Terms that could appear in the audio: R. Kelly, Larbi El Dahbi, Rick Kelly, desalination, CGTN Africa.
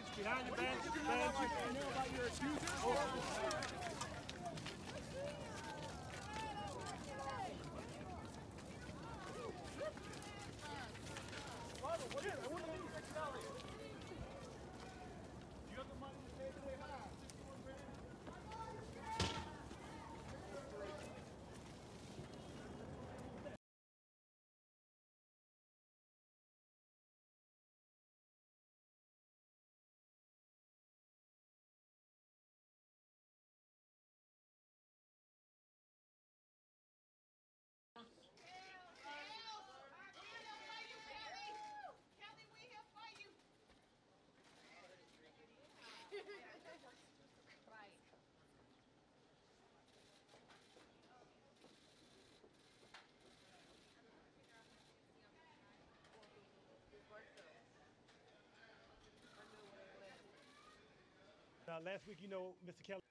bench, behind the bench, bench. I know about your excuses. I want to leave Rick Kelly. Do you have the money to pay today? Last week, you know, Mr. Kelly.